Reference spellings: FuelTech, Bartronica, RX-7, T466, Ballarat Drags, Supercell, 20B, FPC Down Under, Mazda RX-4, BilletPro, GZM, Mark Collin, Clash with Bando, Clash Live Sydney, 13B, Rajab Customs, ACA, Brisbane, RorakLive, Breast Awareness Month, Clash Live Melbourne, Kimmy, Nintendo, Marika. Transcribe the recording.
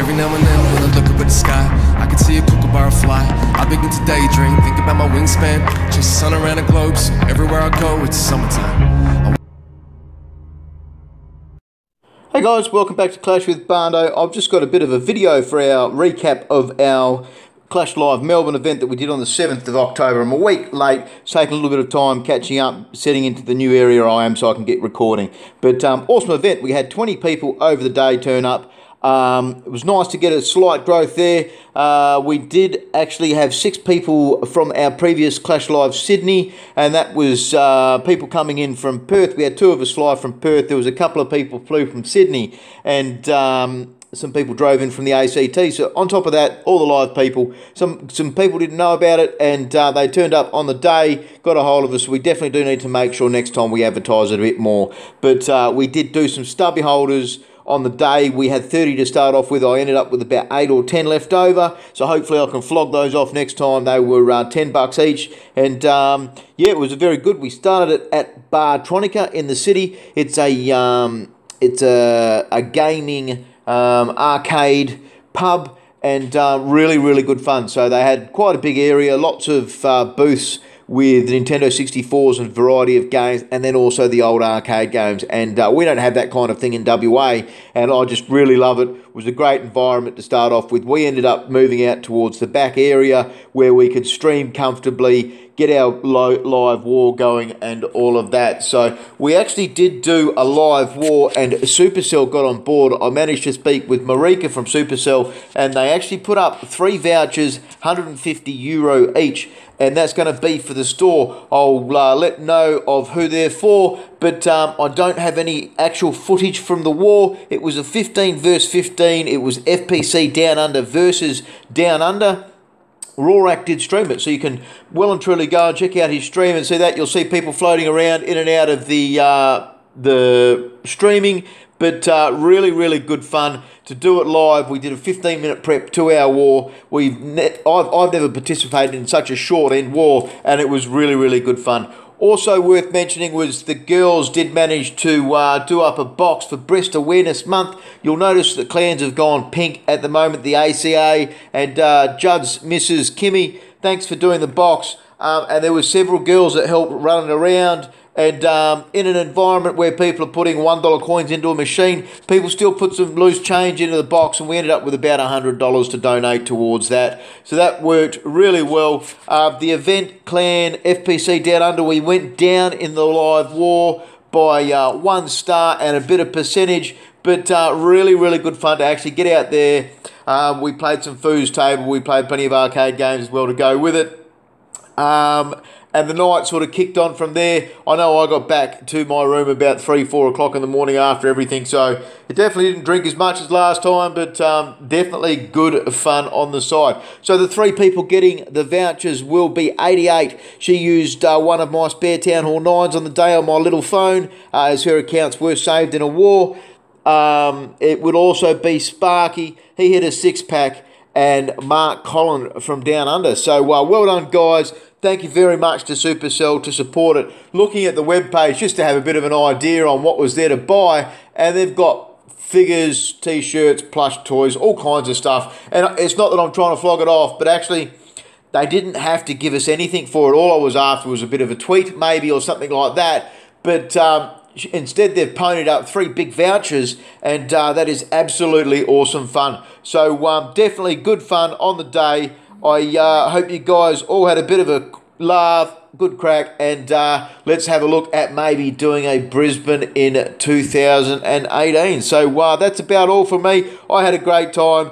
Every now and then when I look up at the sky, I can see a kookaburra fly. I begin to daydream, think about my wingspan. Chase the sun around the globe, so everywhere I go it's summertime. Hey guys, welcome back to Clash with Bando. I've just got a bit of a video for our recap of our Clash Live Melbourne event that we did on the 7th of October. I'm a week late, it's taken a little bit of time catching up, setting into the new area I am so I can get recording. But awesome event, we had 20 people over the day turn up. It was nice to get a slight growth there. We did actually have 6 people from our previous Clash Live Sydney, and that was people coming in from Perth. We had 2 of us fly from Perth. There was a couple of people flew from Sydney, and some people drove in from the ACT. So on top of that, all the live people, some people didn't know about it, and they turned up on the day, got a hold of us. We definitely do need to make sure next time we advertise it a bit more. But we did do some stubby holders on the day. We had 30 to start off with. I ended up with about 8 or 10 left over, so hopefully I can flog those off next time. They were $10 each, and yeah, it was very good. We started it at Bartronica in the city. It's a gaming arcade pub, and really good fun. So they had quite a big area, lots of booths with Nintendo 64s and a variety of games, and then also the old arcade games. And we don't have that kind of thing in WA, and I just really love it. It was a great environment to start off with. We ended up moving out towards the back area where we could stream comfortably, get our live war going and all of that. So we actually did do a live war, and Supercell got on board. I managed to speak with Marika from Supercell, and they actually put up 3 vouchers, €150 each. And that's going to be for the store. I'll let know of who they're for, but I don't have any actual footage from the war. It was a 15 verse 15. It was FPC Down Under versus Down Under. Rorak did stream it, so you can well and truly go and check out his stream and see that. You'll see people floating around in and out of the streaming. But really good fun to do it live. We did a 15-minute prep, 2-hour war. I've never participated in such a short end war, and it was really good fun. Also worth mentioning was the girls did manage to do up a box for Breast Awareness Month. You'll notice the clans have gone pink at the moment, the ACA, and Judge Mrs. Kimmy, thanks for doing the box. And there were several girls that helped running around. And in an environment where people are putting $1 coins into a machine, people still put some loose change into the box, and we ended up with about $100 to donate towards that. So that worked really well. The event clan FPC Down Under, we went down in the live war by 1 star and a bit of percentage, but really good fun to actually get out there. We played some foos table. We played plenty of arcade games as well to go with it. And the night sort of kicked on from there. I know I got back to my room about 3-4 o'clock in the morning after everything, so it definitely didn't drink as much as last time, but definitely good fun on the side. So the 3 people getting the vouchers will be 88. She used one of my spare Town Hall 9s on the day on my little phone, as her accounts were saved in a war. It would also be Sparky. He hit a 6-pack, and Mark Collin from Down Under. So well done, guys. Thank you very much to Supercell to support it. Looking at the webpage just to have a bit of an idea on what was there to buy, and they've got figures, T-shirts, plush toys, all kinds of stuff. And it's not that I'm trying to flog it off, but actually they didn't have to give us anything for it. All I was after was a bit of a tweet maybe or something like that. But instead they've ponied up 3 big vouchers, and that is absolutely awesome fun. So definitely good fun on the day. I hope you guys all had a bit of a laugh, good crack, and let's have a look at maybe doing a Brisbane in 2018. So that's about all for me. I had a great time.